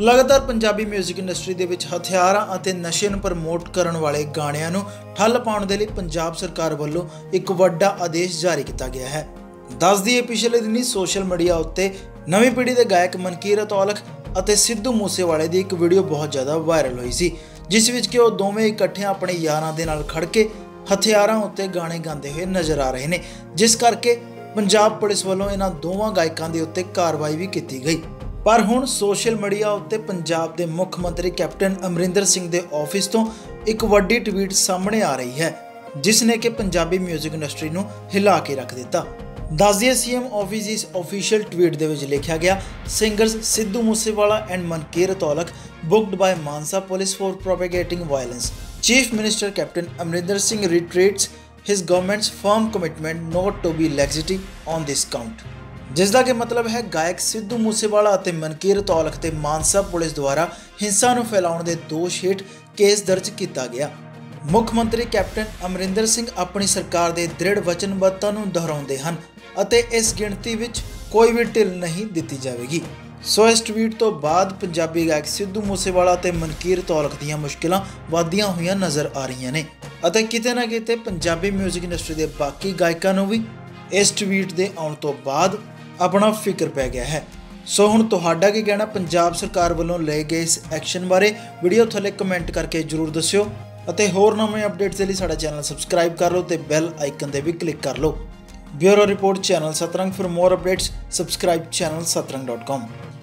लगातार Punjabi music industry के हथियारां और नशे नूं प्रमोट करने वाले गाणियां नूं ठल पाउण दे लई पंजाब सरकार वालों एक वड्डा आदेश जारी किया गया है। दस दिए पिछले दिन सोशल मीडिया उत्ते नवीं पीढ़ी के गायक मनकीरत औलख और सिद्धू मूसेवाले की एक वीडियो बहुत ज़्यादा वायरल हुई सी, जिस विच कि वह दोवें इकट्ठे अपने यारां दे नाल खड़ के हथियारां उत्ते गाने गाते हुए नज़र आ रहे हैं, जिस करके पंजाब पुलिस वालों इन्हां दोवां गायकां दे उत्ते कार्रवाई भी की गई। पर हुण सोशल मीडिया उत्ते पंजाब दे मुख मंत्री कैप्टन अमरिंदर सिंह दे ऑफिस तो एक वड्डी ट्वीट सामने आ रही है, जिसने कि पंजाबी म्यूजिक इंडस्ट्री नूं हिला के रख दिता। दस दिए सीएम ऑफिस इस ऑफिशियल ट्वीट दे विच लिखिया गया, singers Sidhu Moosewala and Mankirt Aulakh booked by Mansa police for propagating violence. Chief minister captain Amarinder Singh reiterates his government's firm commitment not to be laxity on this count, जिसका कि मतलब है गायक सिद्धू मूसेवाला और मनकीरत औलख ते मानसा पुलिस द्वारा हिंसा नूं फैलाउण दे दोष हेठ केस दर्ज किया गया। मुख मंत्री कैप्टन अमरिंदर सिंह अपनी सरकार दे दृढ़ वचनबद्धता नूं दोहराउंदे हन अते इस गिणती विच कोई भी ढिल नहीं दिती जाएगी। सो इस ट्वीट तो बाद पंजाबी गायक सिद्धू मूसेवाला ते मनकीरत औलख दीयां मुश्किलां वधदियां होईयां नज़र आ रहीयां ने अते किते ना किते पंजाबी म्यूजिक इंडस्ट्री दे बाकी गायकां नूं भी इस ट्वीट दे आउण तो बाद अपना फिक्र पै गया है। सो हुण तुहाडा की कहना पंजाब सरकार वालों लए गए इस एक्शन बारे वीडियो थले कमेंट करके जरूर दस्यो अते होर नवे अपडेट्स के लिए साडा चैनल सबसक्राइब कर लो ते बैल आइकन दे भी क्लिक कर लो। Bureau report channel Satrang. For more updates subscribe channel sattrang.com।